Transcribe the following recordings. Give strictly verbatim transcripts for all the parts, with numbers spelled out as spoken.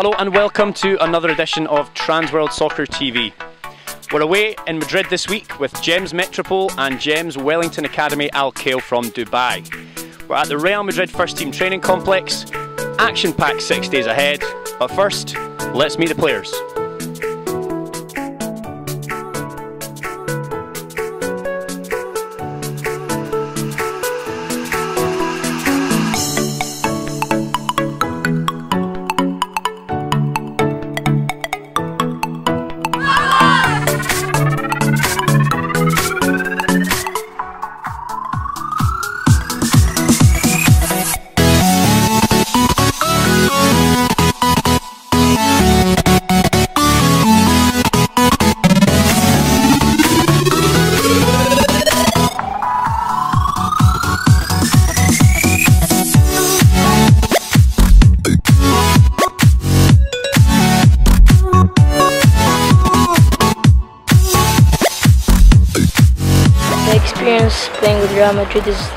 Hello and welcome to another edition of Trans World Soccer T V. We're away in Madrid this week with Gems Metropole and Gems Wellington Academy Al Khail from Dubai. We're at the Real Madrid first team training complex. Action-packed six days ahead, but first, let's meet the players. Playing with Real Madrid is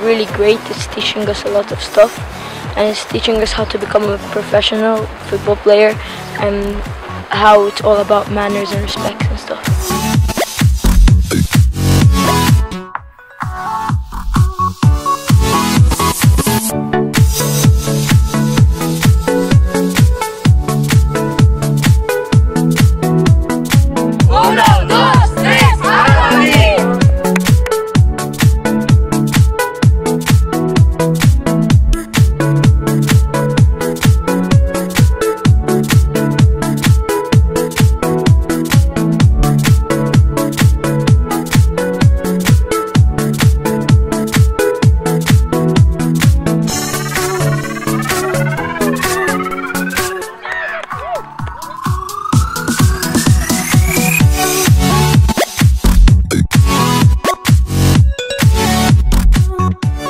really great. It's teaching us a lot of stuff, and it's teaching us how to become a professional football player and how it's all about manners and respect and stuff.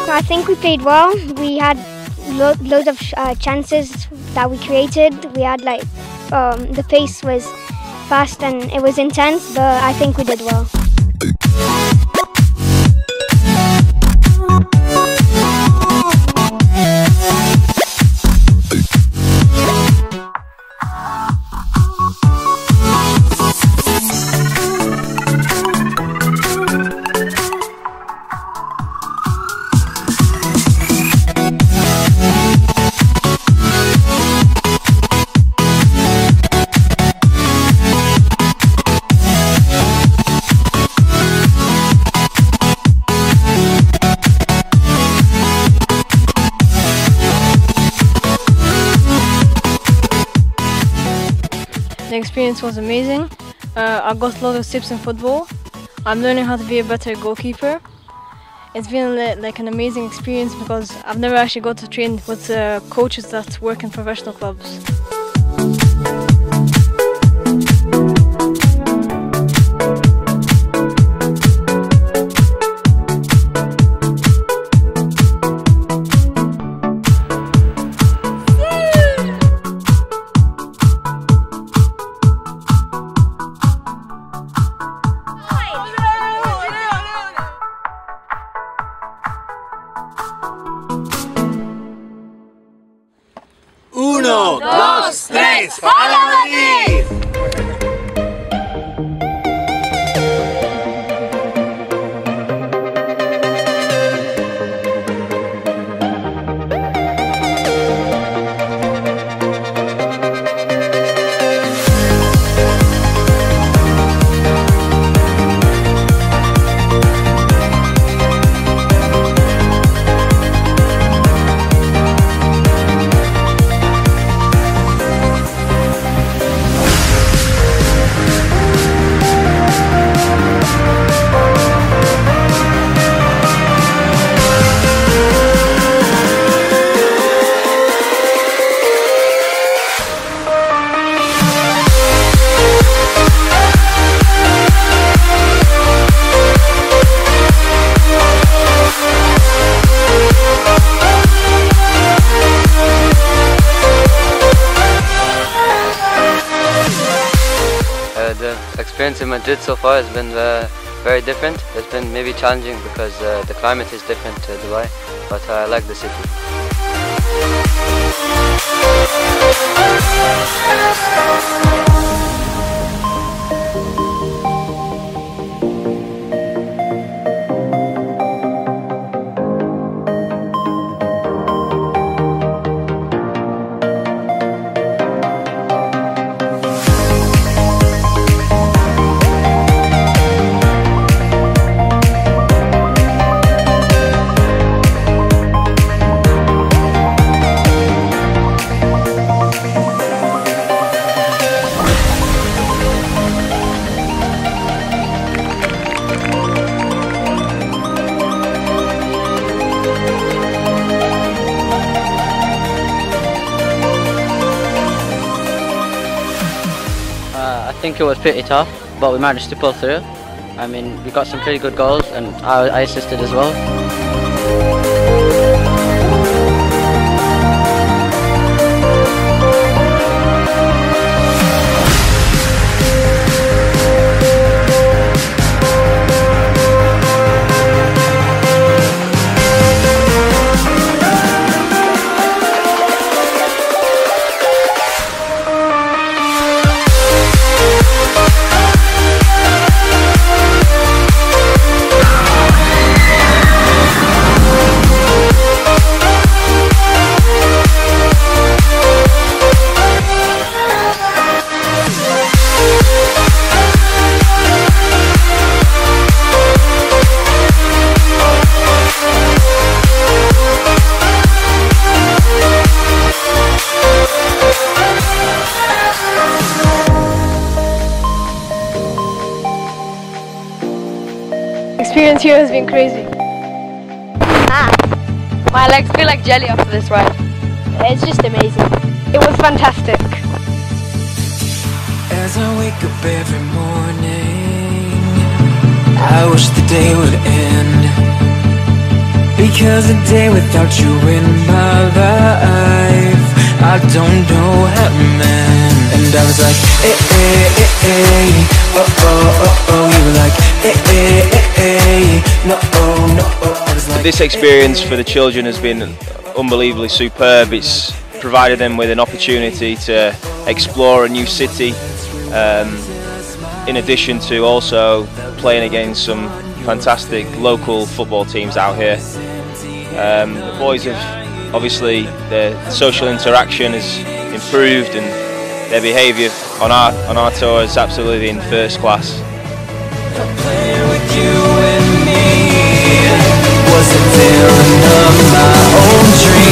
I think we played well. We had lo loads of uh, chances that we created. We had like, um, the pace was fast and it was intense, but I think we did well. The experience was amazing. Uh, I got a lot of tips in football. I'm learning how to be a better goalkeeper. It's been like an amazing experience because I've never actually got to train with uh, coaches that work in professional clubs. Uno, dos, tres, ¡Hala Madrid! The experience in Madrid so far has been uh, very different. It's been maybe challenging because uh, the climate is different to Dubai, but uh, I like the city. I think it was pretty tough, but we managed to pull through. I mean, we got some pretty good goals and I assisted as well. Experience here has been crazy. Ah, my legs feel like jelly after this ride. It's just amazing. It was fantastic. As I wake up every morning, I wish the day would end, because a day without you in my life, I don't know how to mend. And I was like, eh, eh, eh, eh, oh, oh, oh, oh. You were like, eh, eh, eh. This experience for the children has been unbelievably superb. It's provided them with an opportunity to explore a new city, um, in addition to also playing against some fantastic local football teams out here. Um, the boys have, obviously, their social interaction has improved and their behaviour on our, on our tour is absolutely in first class. Was it there enough my own dream?